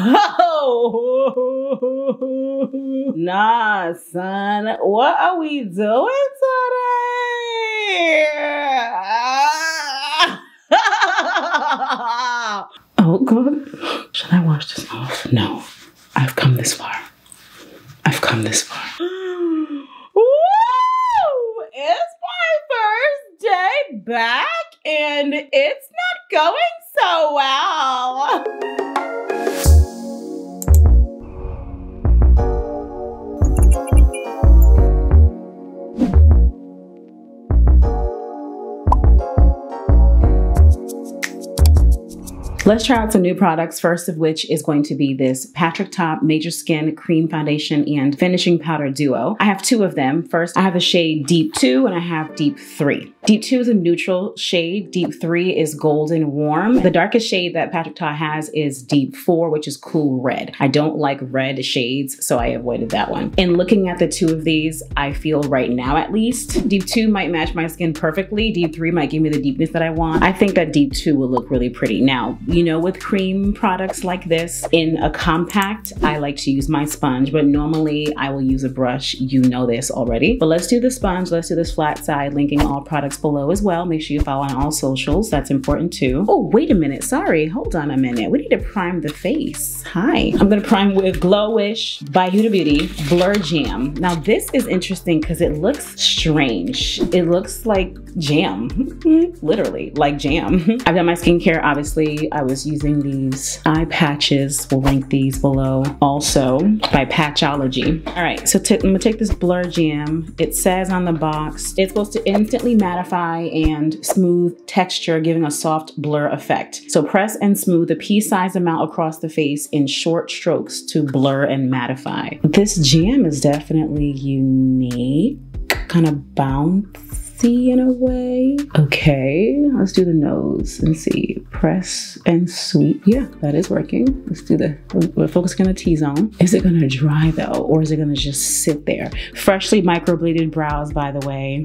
Whoa. Nah, son. What are we doing today? Oh, God. Should I wash this off? No. I've come this far. I've come this far. Woo! It's my first day back, and it's not going so well. Let's try out some new products, first of which is going to be this Patrick Ta Major Skin Cream Foundation and Finishing Powder Duo. I have two of them. First, I have the shade Deep 2 and I have Deep 3. Deep 2 is a neutral shade. Deep 3 is golden warm. The darkest shade that Patrick Ta has is Deep 4, which is cool red. I don't like red shades, so I avoided that one. And looking at the two of these, I feel right now at least, Deep 2 might match my skin perfectly. Deep 3 might give me the deepness that I want. I think that Deep 2 will look really pretty. Now, you know, with cream products like this in a compact, I like to use my sponge, but normally I will use a brush. You know this already, but let's do the sponge. Let's do this flat side, linking all products below as well. Make sure you follow on all socials. That's important too. Oh, wait a minute. Sorry. Hold on a minute. We need to prime the face. Hi. I'm going to prime with Glowish by Huda Beauty Blur Jam. Now this is interesting because it looks strange. It looks like jam, literally like jam. I've done my skincare. Obviously I was using these eye patches. We'll link these below also by Patchology. All right, so I'm gonna take this Blur Jam. It says on the box, it's supposed to instantly mattify and smooth texture, giving a soft blur effect. So press and smooth a pea-sized amount across the face in short strokes to blur and mattify. This jam is definitely unique, kind of bouncy in a way. Okay, let's do the nose and see. Press and sweep. Yeah, that is working. Let's do the, we're focusing on the T-zone. Is it gonna dry though, or is it gonna just sit there? Freshly microbladed brows, by the way.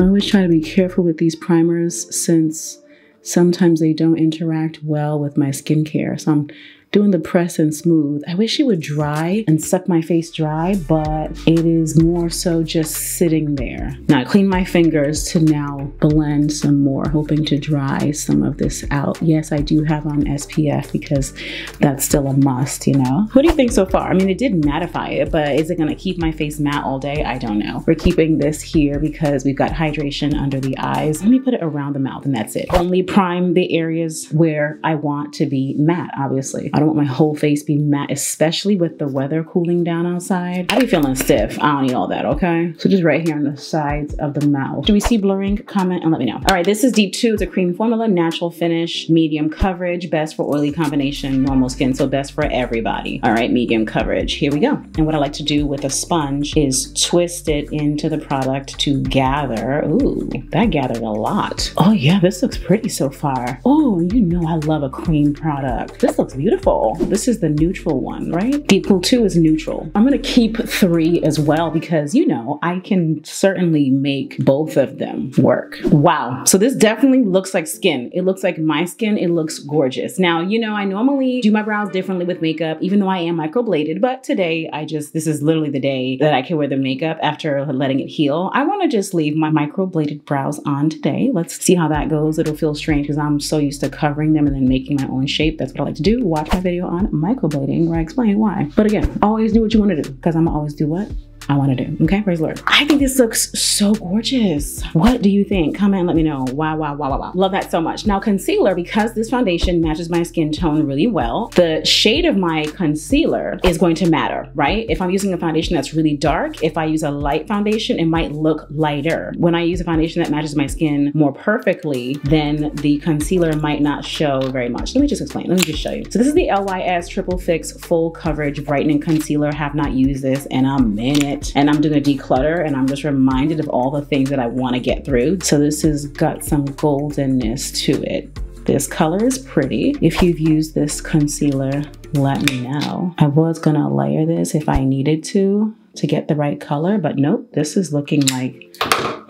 I always try to be careful with these primers since sometimes they don't interact well with my skincare. So I'm doing the press and smooth. I wish it would dry and suck my face dry, but it is more so just sitting there. Now I clean my fingers to now blend some more, hoping to dry some of this out. Yes, I do have on SPF because that's still a must, you know? What do you think so far? I mean, it did mattify it, but is it gonna keep my face matte all day? I don't know. We're keeping this here because we've got hydration under the eyes. Let me put it around the mouth and that's it. Only prime the areas where I want to be matte, obviously. I don't want my whole face be matte, especially with the weather cooling down outside. I be feeling stiff. I don't need all that, okay? So just right here on the sides of the mouth. Do we see blurring? Comment and let me know. All right, this is Deep 2. It's a cream formula, natural finish, medium coverage, best for oily combination, normal skin, so best for everybody. All right, medium coverage. Here we go. And what I like to do with a sponge is twist it into the product to gather. Ooh, that gathered a lot. Oh yeah, this looks pretty so far. Oh, you know I love a cream product. This looks beautiful. This is the neutral one, right? Deep Cool 2 is neutral. I'm gonna keep 3 as well because, you know, I can certainly make both of them work. Wow, so this definitely looks like skin. It looks like my skin, it looks gorgeous. Now, you know, I normally do my brows differently with makeup, even though I am microbladed, but today this is literally the day that I can wear the makeup after letting it heal. I wanna just leave my microbladed brows on today. Let's see how that goes. It'll feel strange because I'm so used to covering them and then making my own shape. That's what I like to do. Watch my video on microblading where I explain why. But again, always do what you want to do because I'm always do what I want to do. Okay, praise the Lord. I think this looks so gorgeous. What do you think? Comment and let me know. Wow, wow, wow, wow, wow. Love that so much. Now concealer, because this foundation matches my skin tone really well, the shade of my concealer is going to matter, right? If I'm using a foundation that's really dark, if I use a light foundation, it might look lighter. When I use a foundation that matches my skin more perfectly, then the concealer might not show very much. Let me just explain. Let me just show you. So this is the LYS Triple Fix Full Coverage Brightening Concealer. Have not used this in a minute. And I'm doing a declutter and I'm just reminded of all the things that I want to get through. So this has got some goldenness to it. This color is pretty. If you've used this concealer, let me know. I was gonna layer this if I needed to get the right color, but nope, this is looking like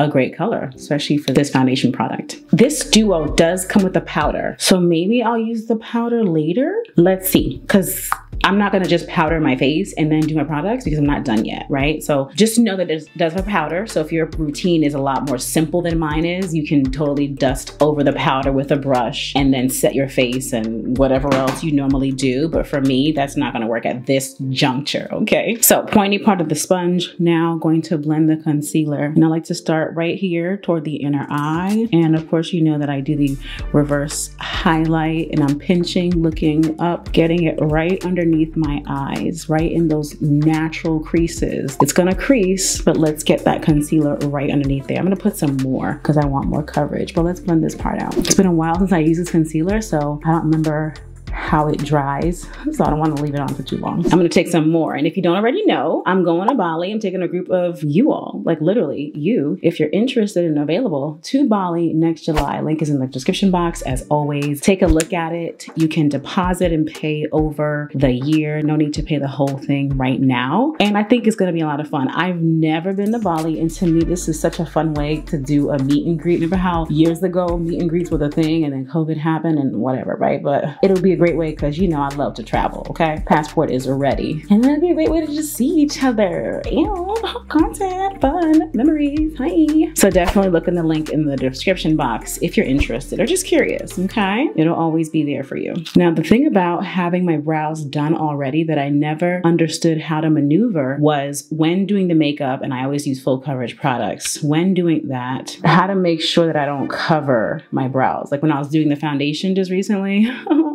a great color, especially for this foundation product. This duo does come with a powder. So maybe I'll use the powder later. Let's see, because I'm not gonna just powder my face and then do my products because I'm not done yet, right? So just know that it does have powder. So if your routine is a lot more simple than mine is, you can totally dust over the powder with a brush and then set your face and whatever else you normally do. But for me, that's not gonna work at this juncture, okay? So pointy part of the sponge, now going to blend the concealer. And I like to start right here toward the inner eye. And of course, you know that I do the reverse highlight and I'm pinching, looking up, getting it right underneath my eyes, right in those natural creases. It's gonna crease, but let's get that concealer right underneath there. I'm gonna put some more because I want more coverage, but let's blend this part out. It's been a while since I used this concealer, so I don't remember how it dries, so I don't want to leave it on for too long. I'm gonna take some more, and if you don't already know, I'm going to Bali. I'm taking a group of you all, like literally you, if you're interested and available, to Bali next July. Link is in the description box as always. Take a look at it. You can deposit and pay over the year. No need to pay the whole thing right now. And I think it's gonna be a lot of fun. I've never been to Bali, and to me, this is such a fun way to do a meet and greet. Remember how years ago, meet and greets were the thing, and then COVID happened and whatever, right? But it'll be a great way, because you know I love to travel, okay? Passport is ready. And that'd be a great way to just see each other. Ew, content, fun, memories, hi. So definitely look in the link in the description box if you're interested or just curious, okay? It'll always be there for you. Now, the thing about having my brows done already that I never understood how to maneuver was when doing the makeup, and I always use full coverage products, when doing that, how to make sure that I don't cover my brows. Like when I was doing the foundation just recently,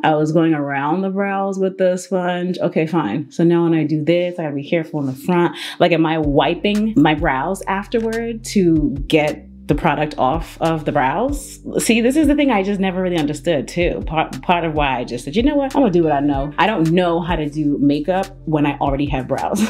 I was going around the brows with the sponge. Okay, fine. So now when I do this, I gotta be careful in the front. Like, am I wiping my brows afterward to get the product off of the brows? See, this is the thing I just never really understood too. Part of why I just said, you know what? I'm gonna do what I know. I don't know how to do makeup when I already have brows.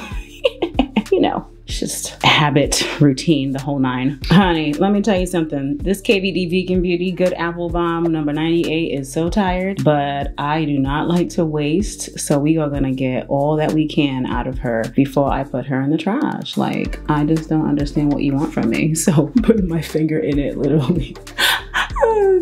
You know, it's just habit, routine, the whole nine. Honey, let me tell you something. This KVD Vegan Beauty Good Apple Balm number 98 is so tired, but I do not like to waste. So we are gonna get all that we can out of her before I put her in the trash. Like, I just don't understand what you want from me. So putting my finger in it literally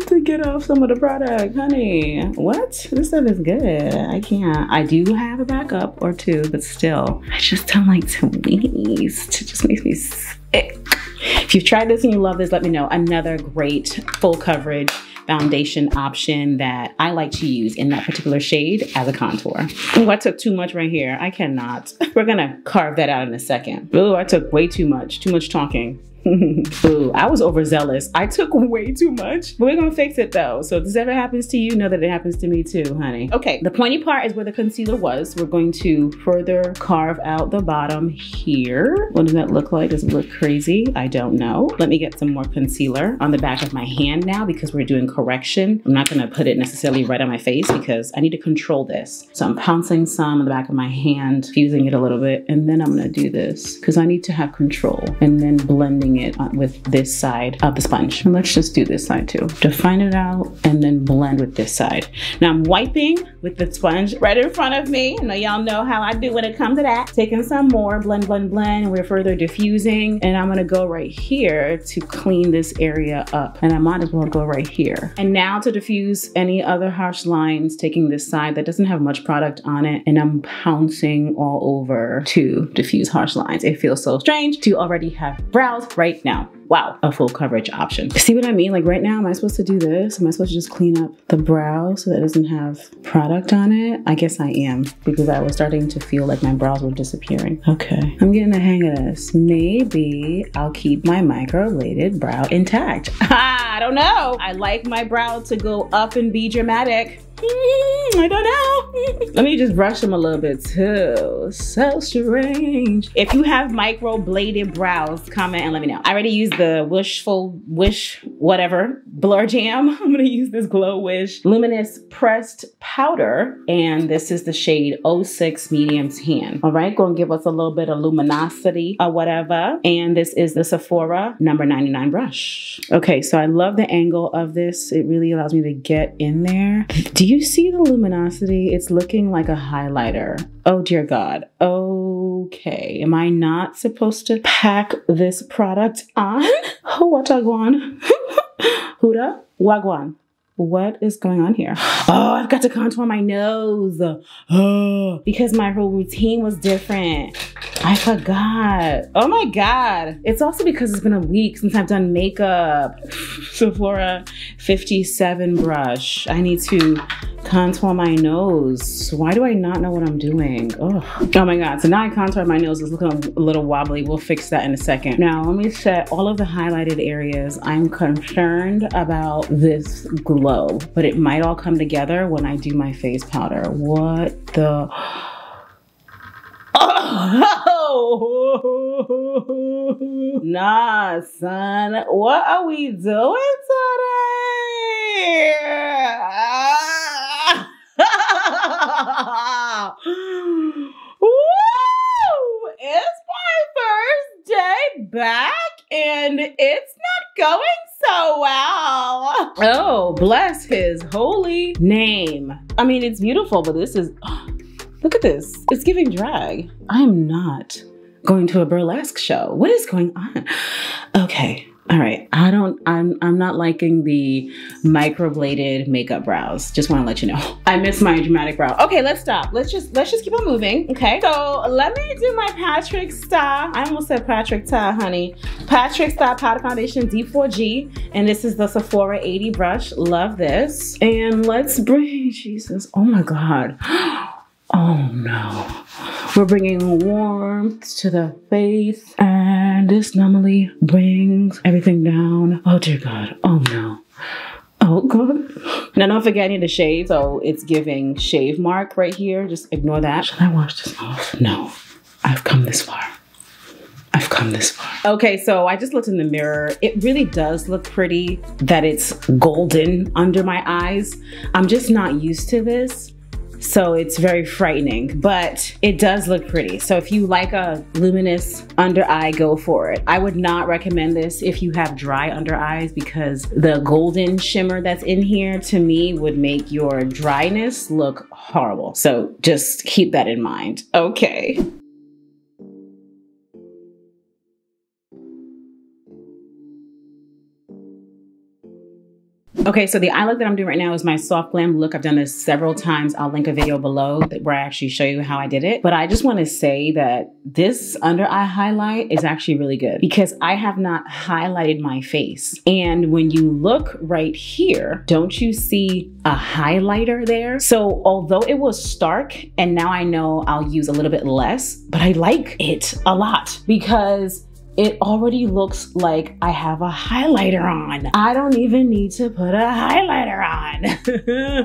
to get off some of the product. Honey, what? This stuff is good. I can't. I do have a backup or two, but still, I just don't like to waste. It just makes me sick. If you've tried this and you love this, let me know. Another great full coverage foundation option that I like to use in that particular shade as a contour. Oh, I took too much right here. I cannot. We're gonna carve that out in a second. Oh, I took way too much talking. Ooh, I was overzealous. I took way too much, but we're gonna fix it though. So if this ever happens to you, know that it happens to me too, honey. Okay, the pointy part is where the concealer was. We're going to further carve out the bottom here. What does that look like? Does it look crazy? I don't know. Let me get some more concealer on the back of my hand now, because we're doing correction. I'm not gonna put it necessarily right on my face because I need to control this. So I'm pouncing some on the back of my hand, fusing it a little bit, and then I'm gonna do this because I need to have control, and then blending it with this side of the sponge. And let's just do this side too. Define it out and then blend with this side. Now I'm wiping with the sponge right in front of me. I know y'all know how I do when it comes to that. Taking some more, blend, blend, blend. We're further diffusing, and I'm gonna go right here to clean this area up. And I might as well go right here. And now to diffuse any other harsh lines, taking this side that doesn't have much product on it, and I'm pouncing all over to diffuse harsh lines. It feels so strange to already have brows right now. Wow, a full coverage option. See what I mean? Like right now, am I supposed to do this? Am I supposed to just clean up the brow so that it doesn't have product on it? I guess I am, because I was starting to feel like my brows were disappearing. Okay, I'm getting the hang of this. Maybe I'll keep my microbladed brow intact. I don't know. I like my brow to go up and be dramatic. I don't know. Let me just brush them a little bit too. So strange. If you have microbladed brows, comment and let me know. I already used the whatever blur jam. I'm gonna use this Glowish luminous pressed powder, and this is the shade 06 medium tan. All right, gonna give us a little bit of luminosity or whatever. And this is the Sephora number 99 brush. Okay, so I love the angle of this. It really allows me to get in there. Do you see the luminosity? It's looking like a highlighter. Oh dear God. Okay, am I not supposed to pack this product on? Huda, wagwan. What is going on here? Oh, I've got to contour my nose. Oh, because my whole routine was different. I forgot. Oh my God. It's also because it's been a week since I've done makeup. Sephora 57 brush. I need to contour my nose. Why do I not know what I'm doing? Oh, oh my God. So now I contoured my nose. It's looking a little wobbly. We'll fix that in a second. Now let me set all of the highlighted areas. I'm concerned about this glow, but it might all come together when I do my face powder. What the... Oh, nah, son. What are we doing today? Woo! It's my first day back, and it's not going so well. Oh, bless his holy name. I mean, it's beautiful, but this is... Look at this, it's giving drag. I am not going to a burlesque show. What is going on? Okay, all right. I'm not liking the microbladed makeup brows. Just wanna let you know. I miss my dramatic brow. Okay, let's stop. Let's just keep on moving, okay? So let me do my Patrick Ta. I almost said Patrick Ta, honey. Patrick Ta Powder Foundation D4G. And this is the Sephora 80 brush, love this. And let's bring, Jesus, oh my God. Oh no, we're bringing warmth to the face, and this normally brings everything down. Oh dear God, oh no, oh God. Now don't forget I need to shave, so it's giving shave mark right here. Just ignore that. Should I wash this off? No, I've come this far. I've come this far. Okay, so I just looked in the mirror. It really does look pretty that it's golden under my eyes. I'm just not used to this. So it's very frightening, but it does look pretty. So if you like a luminous under eye, go for it. I would not recommend this if you have dry under eyes, because the golden shimmer that's in here to me would make your dryness look horrible. So just keep that in mind. Okay. Okay, so the eye look that I'm doing right now is my soft glam look. I've done this several times. I'll link a video below where I actually show you how I did it. But I just want to say that this under eye highlight is actually really good because I have not highlighted my face. And when you look right here, don't you see a highlighter there? So although it was stark and now I know I'll use a little bit less, but I like it a lot because it already looks like I have a highlighter on. I don't even need to put a highlighter on.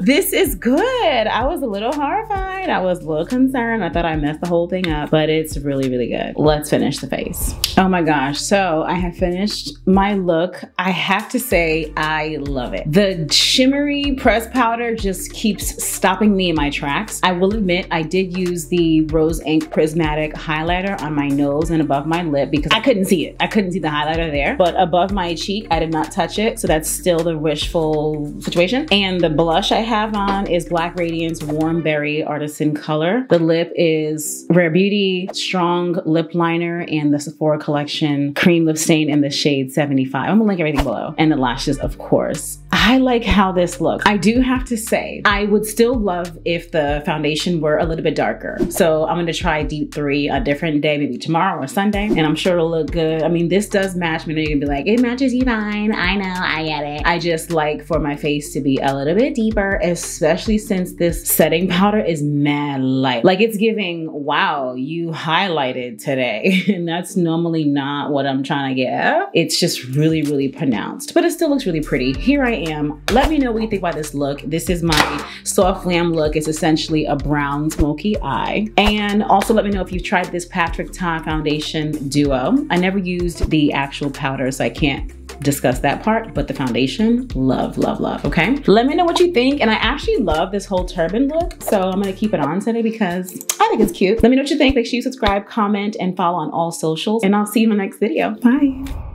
This is good. I was a little horrified. I was a little concerned. I thought I messed the whole thing up, but it's really, really good. Let's finish the face. Oh my gosh. So I have finished my look. I have to say, I love it. The shimmery press powder just keeps stopping me in my tracks. I will admit I did use the Rose Ink Prismatic highlighter on my nose and above my lip because I couldn't see it. I couldn't see the highlighter there, but above my cheek, I did not touch it. So that's still the wishful situation. And the blush I have on is Black Radiance Warm Berry Artisan Color. The lip is Rare Beauty Strong Lip Liner and the Sephora Collection Cream Lip Stain in the shade 75. I'm gonna link everything below. And the lashes, of course. I like how this looks. I do have to say, I would still love if the foundation were a little bit darker. So I'm gonna try Deep 3 a different day, maybe tomorrow or Sunday, and I'm sure it'll look good. I mean, this does match. I know you're gonna be like, it matches you fine. I know, I get it. I just like for my face to be a little bit deeper, especially since this setting powder is mad light. Like it's giving, wow, you highlighted today. And that's normally not what I'm trying to get. It's just really, really pronounced, but it still looks really pretty. Here I am. Let me know what you think about this look. This is my soft glam look. It's essentially a brown smoky eye. And also let me know if you've tried this Patrick Ta foundation duo. I never used the actual powder, so I can't discuss that part, but the foundation, love, love, love, okay? Let me know what you think, and I actually love this whole turban look, so I'm gonna keep it on today because I think it's cute. Let me know what you think. Make sure you subscribe, comment, and follow on all socials, and I'll see you in the next video. Bye.